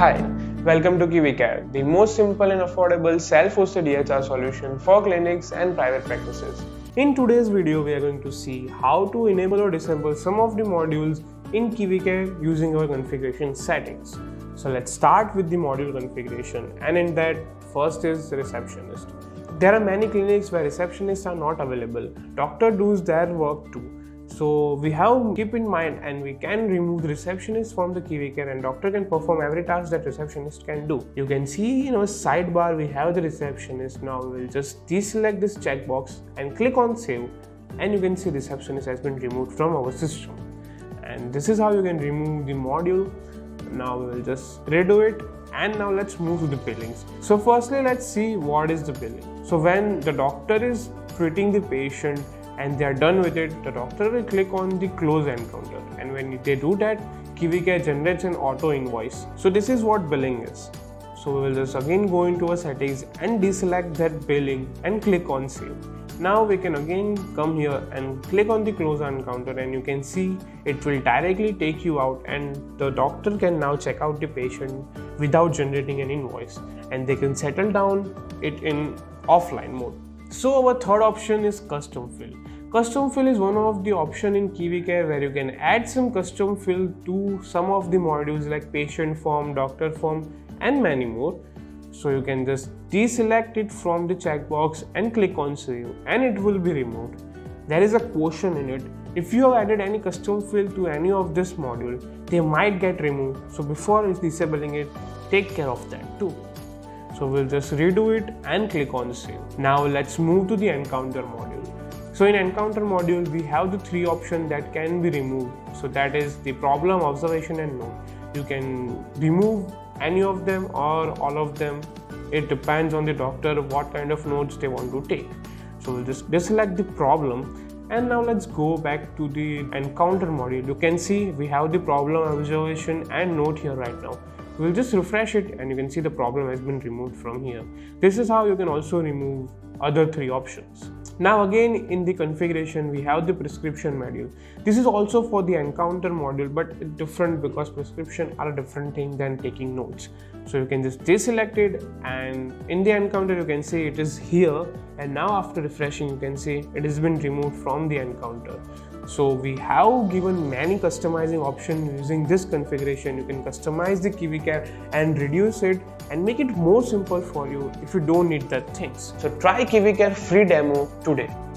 Hi, welcome to KiviCare, the most simple and affordable self-hosted EHR solution for clinics and private practices. In today's video, we are going to see how to enable or disable some of the modules in KiviCare using our configuration settings. So let's start with the module configuration, and in that, first is receptionist. There are many clinics where receptionists are not available. Doctor does their work too. So we have to keep in mind, and we can remove the receptionist from the KiviCare, and doctor can perform every task that receptionist can do. You can see in our sidebar we have the receptionist. Now we will just deselect this checkbox and click on save, and you can see receptionist has been removed from our system. And this is how you can remove the module. Now we will just redo it, and now let's move to the billings. So firstly, let's see what is the billing. So when the doctor is treating the patient and they are done with it, the doctor will click on the close encounter, and when they do that, KiviCare generates an auto invoice. So this is what billing is. So we will just again go into our settings and deselect that billing and click on save. Now we can again come here and click on the close encounter, and you can see it will directly take you out, and the doctor can now check out the patient without generating an invoice, and they can settle down it in offline mode. So our third option is custom fill. Custom fill is one of the option in KiviCare where you can add some custom fill to some of the modules like patient form, doctor form, and many more. So you can just deselect it from the checkbox and click on save, and it will be removed. There is a caution in it. If you have added any custom fill to any of this module, they might get removed. So before disabling it, take care of that too. So we'll just redo it and click on save. Now let's move to the encounter module. So in encounter module, we have the three options that can be removed. So that is the problem, observation, and note. You can remove any of them or all of them. It depends on the doctor what kind of notes they want to take. So we'll just deselect the problem. And now let's go back to the encounter module. You can see we have the problem, observation, and note here right now. We'll just refresh it, and you can see the problem has been removed from here. This is how you can also remove other three options. Now again in the configuration we have the prescription module. This is also for the encounter module, but different because prescription are a different thing than taking notes. So you can just deselect it, and in the encounter you can see it is here, and now after refreshing you can see it has been removed from the encounter. So we have given many customizing options using this configuration. You can customize the KiviCare and reduce it and make it more simple for you if you don't need that things. So try KiviCare free demo today.